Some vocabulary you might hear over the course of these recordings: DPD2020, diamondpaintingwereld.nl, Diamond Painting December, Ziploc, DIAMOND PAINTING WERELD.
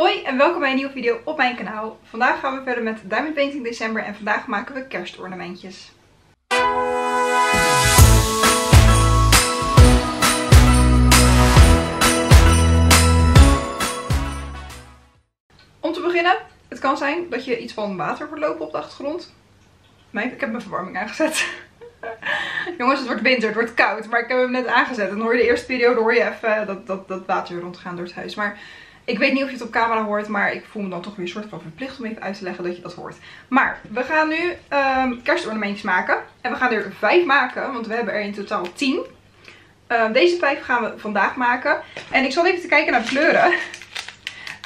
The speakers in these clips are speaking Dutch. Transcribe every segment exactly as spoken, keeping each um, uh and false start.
Hoi en welkom bij een nieuwe video op mijn kanaal. Vandaag gaan we verder met Diamond Painting December en vandaag maken we kerstornamentjes. Om te beginnen, het kan zijn dat je iets van water wordt lopen op de achtergrond. Ik heb mijn verwarming aangezet. Jongens, het wordt winter, het wordt koud, maar ik heb hem net aangezet. En dan hoor je de eerste periode, hoor je even dat, dat, dat water rondgaan door het huis. Maar ik weet niet of je het op camera hoort, maar ik voel me dan toch weer een soort van verplicht om even uit te leggen dat je dat hoort. Maar we gaan nu um, kerstornamentjes maken. En we gaan er vijf maken, want we hebben er in totaal tien. Um, deze vijf gaan we vandaag maken. En ik zal even te kijken naar de kleuren.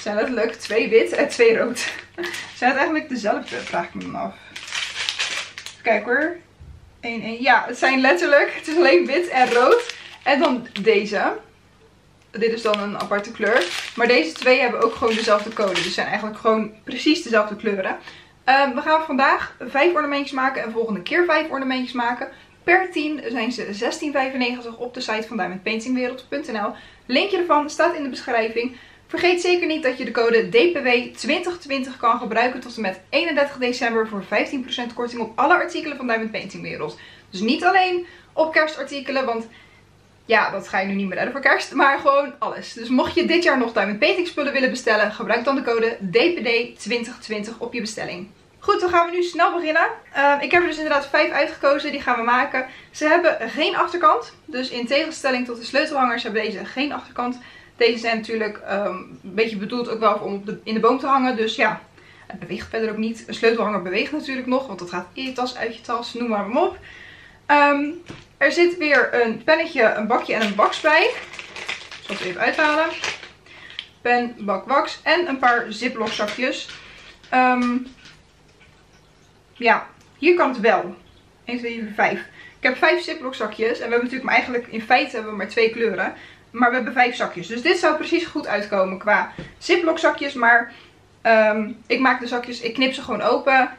Zijn dat leuk? Twee wit en twee rood. Zijn het eigenlijk dezelfde? Vraag ik me dan af. Even kijken hoor. Eén, één. Ja, het zijn letterlijk. Het is alleen wit en rood. En dan deze. Dit is dan een aparte kleur. Maar deze twee hebben ook gewoon dezelfde code. Dus zijn eigenlijk gewoon precies dezelfde kleuren. Um, we gaan vandaag vijf ornamentjes maken. En volgende keer vijf ornamentjes maken. Per tien zijn ze zestien vijfennegentig op de site van Diamond Painting Wereld punt n l. Linkje ervan staat in de beschrijving. Vergeet zeker niet dat je de code D P W twintig twintig kan gebruiken tot en met eenendertig december voor vijftien procent korting op alle artikelen van Diamond Painting Wereld. Dus niet alleen op kerstartikelen, want ja, dat ga je nu niet meer redden voor kerst, maar gewoon alles. Dus mocht je dit jaar nog Diamond Painting spullen willen bestellen, gebruik dan de code D P D twintig twintig op je bestelling. Goed, dan gaan we nu snel beginnen. Uh, ik heb er dus inderdaad vijf uitgekozen, die gaan we maken. Ze hebben geen achterkant, dus in tegenstelling tot de sleutelhangers hebben deze geen achterkant. Deze zijn natuurlijk um, een beetje bedoeld ook wel om op de, in de boom te hangen. Dus ja, het beweegt verder ook niet. Een sleutelhanger beweegt natuurlijk nog, want dat gaat in je tas, uit je tas, noem maar op. Um, er zit weer een pennetje, een bakje en een wax bij. Ik zal het even uithalen. Pen, bak, wax en een paar Ziploc zakjes. Um, ja, hier kan het wel. één, twee, drie, vier, vijf. Ik heb vijf Ziploc zakjes en we hebben natuurlijk maar eigenlijk in feite hebben we maar twee kleuren. Maar we hebben vijf zakjes. Dus dit zou precies goed uitkomen qua Ziploc zakjes. Maar um, ik maak de zakjes, ik knip ze gewoon open.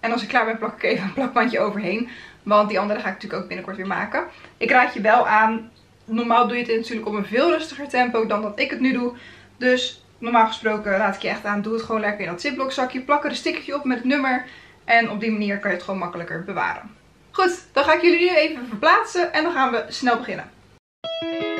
En als ik klaar ben plak ik even een plakbandje overheen. Want die andere ga ik natuurlijk ook binnenkort weer maken. Ik raad je wel aan. Normaal doe je dit natuurlijk op een veel rustiger tempo dan dat ik het nu doe. Dus normaal gesproken raad ik je echt aan. Doe het gewoon lekker in dat Ziploc zakje. Plak er een stickertje op met het nummer. En op die manier kan je het gewoon makkelijker bewaren. Goed, dan ga ik jullie nu even verplaatsen. En dan gaan we snel beginnen. Thank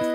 you.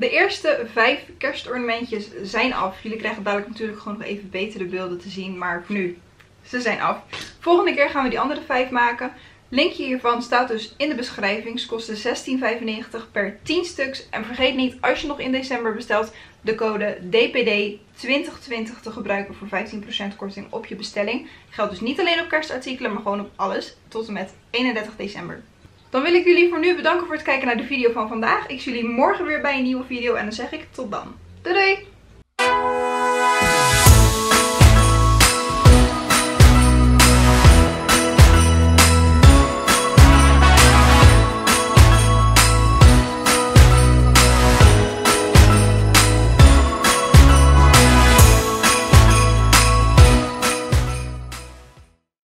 De eerste vijf kerstornamentjes zijn af. Jullie krijgen dadelijk natuurlijk gewoon nog even betere beelden te zien, maar voor nu, ze zijn af. Volgende keer gaan we die andere vijf maken. Linkje hiervan staat dus in de beschrijving. Ze kosten zestien vijfennegentig per tien stuks. En vergeet niet, als je nog in december bestelt, de code D P D twintig twintig te gebruiken voor vijftien procent korting op je bestelling. Geldt dus niet alleen op kerstartikelen, maar gewoon op alles. Tot en met eenendertig december. Dan wil ik jullie voor nu bedanken voor het kijken naar de video van vandaag. Ik zie jullie morgen weer bij een nieuwe video en dan zeg ik tot dan. Doei doei!